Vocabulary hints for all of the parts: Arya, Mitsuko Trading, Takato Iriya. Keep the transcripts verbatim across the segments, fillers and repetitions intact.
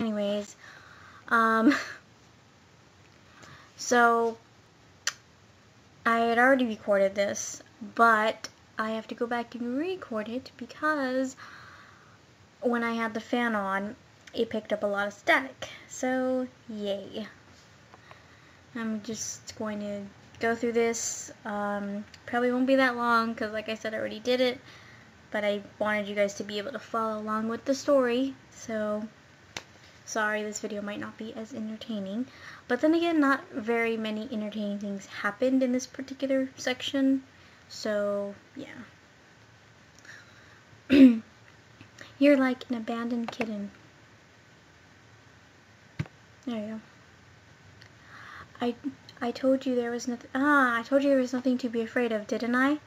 Anyways, um, so I had already recorded this, but I have to go back and re-record it because when I had the fan on, it picked up a lot of static. So, yay. I'm just going to go through this. Um, probably won't be that long because, like I said, I already did it. But I wanted you guys to be able to follow along with the story. So, sorry, this video might not be as entertaining. But then again, not very many entertaining things happened in this particular section. So, yeah. You're like an abandoned kitten. There you go. I, I told you there was nothing. Ah, I told you there was nothing to be afraid of, didn't I?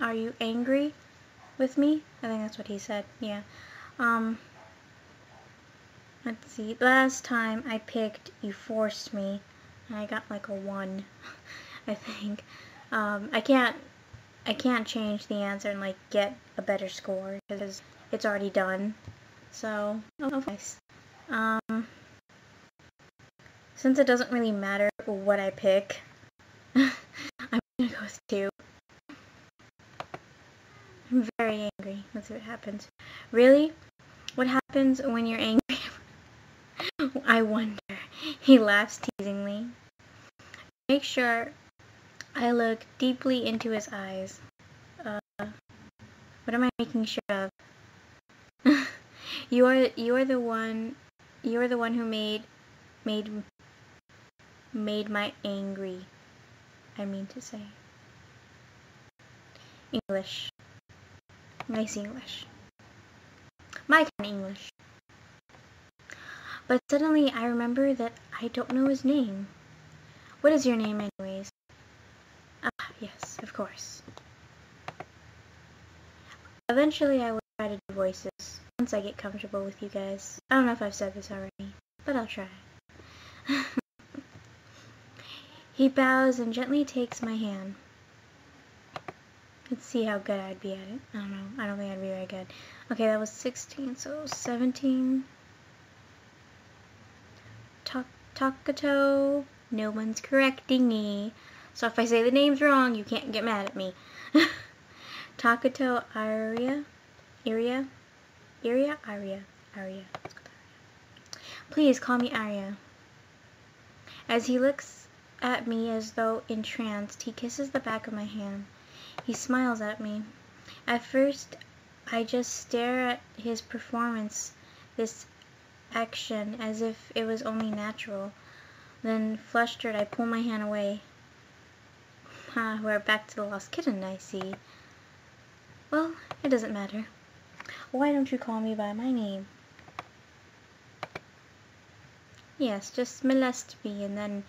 Are you angry with me? I think that's what he said. Yeah. Um. Let's see. Last time I picked, you forced me, and I got like a one, I think. Um. I can't. I can't change the answer and like get a better score because it's already done. So, oh, nice. Um, since it doesn't really matter what I pick, I'm gonna go with two. I'm very angry. Let's see what happens. Really? What happens when you're angry? I wonder. He laughs teasingly. Make sure I look deeply into his eyes. Uh, what am I making sure of? You are you are the one you are the one who made made made my angry, I mean to say. English. Nice English. My kind of English. But suddenly I remember that I don't know his name. What is your name anyways? Ah, yes, of course. Eventually I will try to do voices. Once I get comfortable with you guys. I don't know if I've said this already, but I'll try. He bows and gently takes my hand. Let's see how good I'd be at it. I don't know. I don't think I'd be very good. Okay, that was sixteen, so seventeen. Takato. No one's correcting me. So if I say the name's wrong, you can't get mad at me. Takato Iriya. Iriya. Arya? Arya. Arya. Let's go with Arya. Please call me Arya. As he looks at me as though entranced, he kisses the back of my hand. He smiles at me. At first, I just stare at his performance, this action, as if it was only natural. Then, flustered, I pull my hand away. Ah, we're back to the lost kitten, I see. Well, it doesn't matter. Why don't you call me by my name? Yes, just molest me and then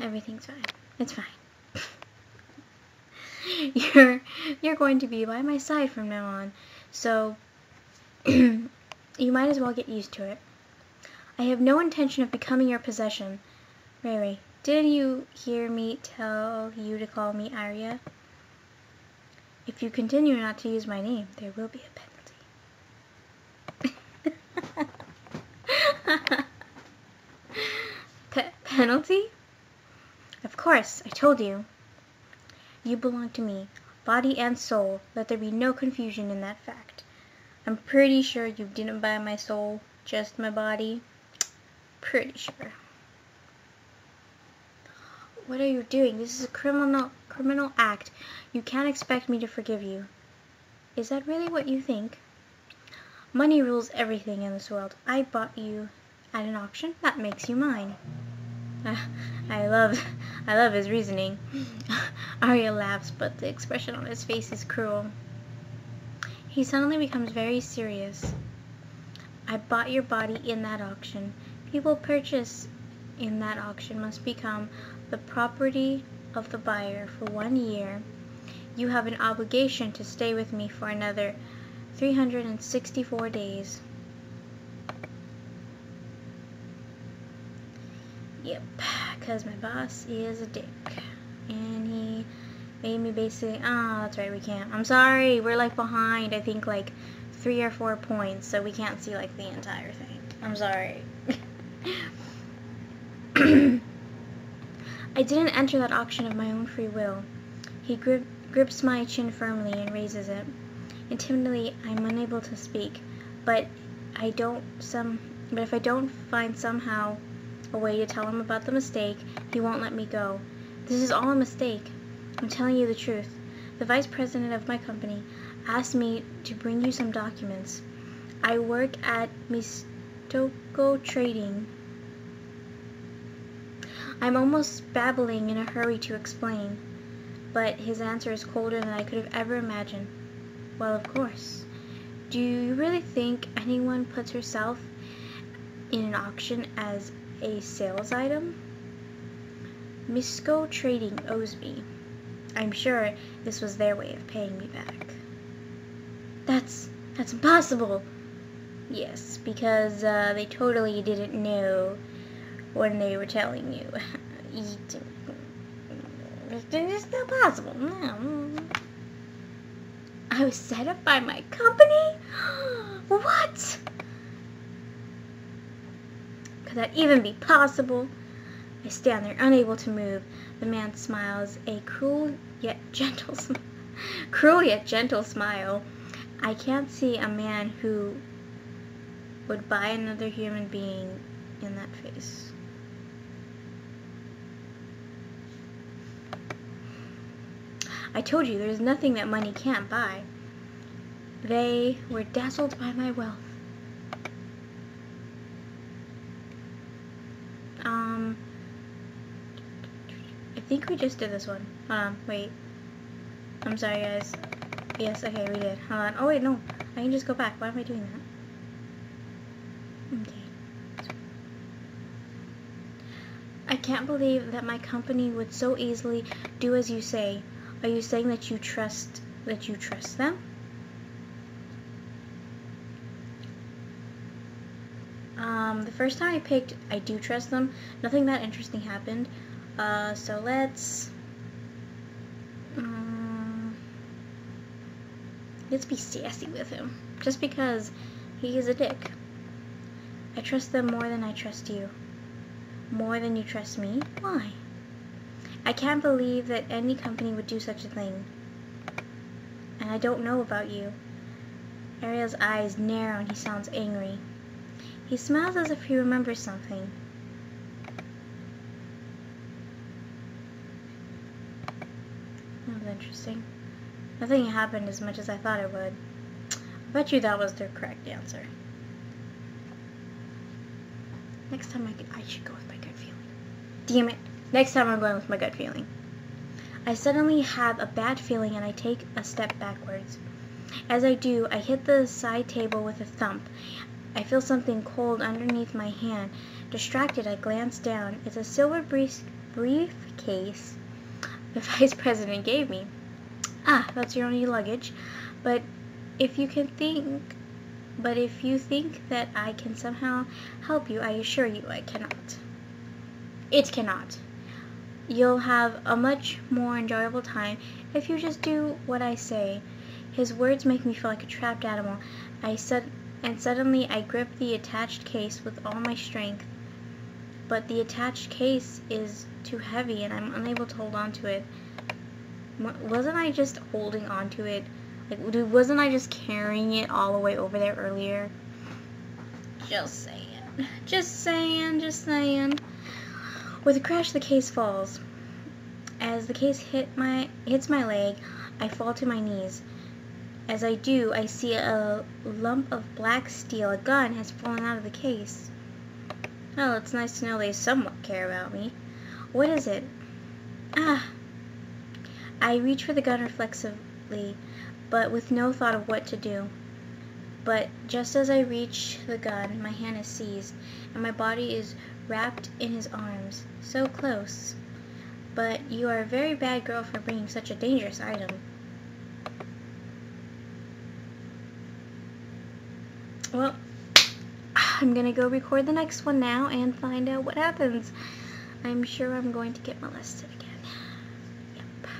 everything's fine. It's fine. You're you're going to be by my side from now on, so you might as well get used to it. I have no intention of becoming your possession. Riri, didn't you hear me tell you to call me Arya? If you continue not to use my name, there will be a penalty. Pe penalty? Of course, I told you. You belong to me, body and soul. Let there be no confusion in that fact. I'm pretty sure you didn't buy my soul, just my body. Pretty sure. What are you doing? This is a criminal criminal act. You can't expect me to forgive you. Is that really what you think? Money rules everything in this world. I bought you at an auction. That makes you mine. Uh, I love I love his reasoning. Arya laughs, but the expression on his face is cruel. He suddenly becomes very serious. I bought your body in that auction. People purchase in that auction must become the property of the buyer for one year. You have an obligation to stay with me for another three hundred sixty-four days. Yep, because my boss is a dick. And he Amy basically, ah, oh, that's right, we can't. I'm sorry, we're like behind, I think like three or four points, so we can't see like the entire thing. I'm sorry. I didn't enter that auction of my own free will. He grip, grips my chin firmly and raises it. And timidly, I'm unable to speak, but I don't some. But if I don't find somehow a way to tell him about the mistake, he won't let me go. This is all a mistake. I'm telling you the truth. The vice president of my company asked me to bring you some documents. I work at Mitsuko Trading. I'm almost babbling in a hurry to explain, but his answer is colder than I could have ever imagined. Well, of course. Do you really think anyone puts herself in an auction as a sales item? Mitsuko Trading owes me. I'm sure this was their way of paying me back. That's, that's impossible! Yes, because uh, they totally didn't know when they were telling you. It's not possible. No. I was set up by my company? What? Could that even be possible? I stand there, unable to move. The man smiles, a cruel yet gentle smile. Cruel yet gentle smile. I can't see a man who would buy another human being in that face. I told you, there's nothing that money can't buy. They were dazzled by my wealth. Um, I think we just did this one. Hold on, wait. I'm sorry, guys. Yes, okay, we did. Hold on. Oh, wait, no. I can just go back. Why am I doing that? Okay. I can't believe that my company would so easily do as you say. Are you saying that you trust that you trust them? Um, the first time I picked, I do trust them. Nothing that interesting happened. Uh, so let's um, let's be sassy with him, just because he is a dick. I trust them more than I trust you. More than you trust me? Why? I can't believe that any company would do such a thing. And I don't know about you. Ariel's eyes narrow and he sounds angry. He smiles as if he remembers something. That was interesting. Nothing happened as much as I thought it would. I bet you that was their correct answer. Next time I, could, I should go with my gut feeling. Damn it. Next time I'm going with my gut feeling. I suddenly have a bad feeling and I take a step backwards. As I do, I hit the side table with a thump. I feel something cold underneath my hand. Distracted, I glance down. It's a silver brief briefcase the vice president gave me. Ah, that's your only luggage. But if you can think, but if you think that I can somehow help you, I assure you I cannot. It cannot. You'll have a much more enjoyable time if you just do what I say. His words make me feel like a trapped animal. I said, and suddenly I grip the attached case with all my strength. But the attached case is too heavy and I'm unable to hold on to it. Wasn't I just holding on to it? Like, dude, wasn't I just carrying it all the way over there earlier? Just saying. Just saying, just saying. With a crash, the case falls. As the case hit my, hits my leg, I fall to my knees. As I do, I see a lump of black steel. A gun has fallen out of the case. Oh, it's nice to know they somewhat care about me. What is it? Ah! I reach for the gun reflexively, but with no thought of what to do. But just as I reach the gun, my hand is seized, and my body is wrapped in his arms. So close. But you are a very bad girl for bringing such a dangerous item. Well, I'm gonna go record the next one now and find out what happens. I'm sure I'm going to get molested again. Yep.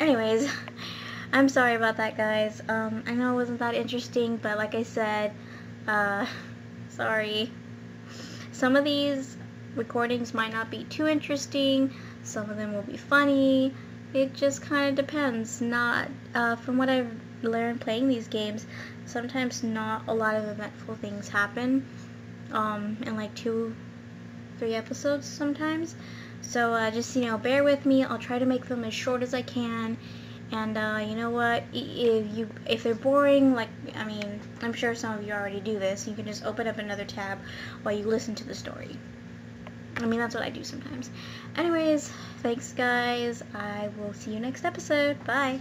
anyways, I'm sorry about that, guys. Um, I know it wasn't that interesting, but like I said, uh, sorry. Some of these recordings might not be too interesting. Some of them will be funny. It just kind of depends. Not uh, from what I've learned playing these games, sometimes not a lot of eventful things happen um, in like two, three episodes sometimes. So uh, just, you know, bear with me. I'll try to make them as short as I can. And uh, you know what? If you if they're boring, like, I mean, I'm sure some of you already do this. You can just open up another tab while you listen to the story. I mean, that's what I do sometimes. Anyways, thanks, guys. I will see you next episode. Bye.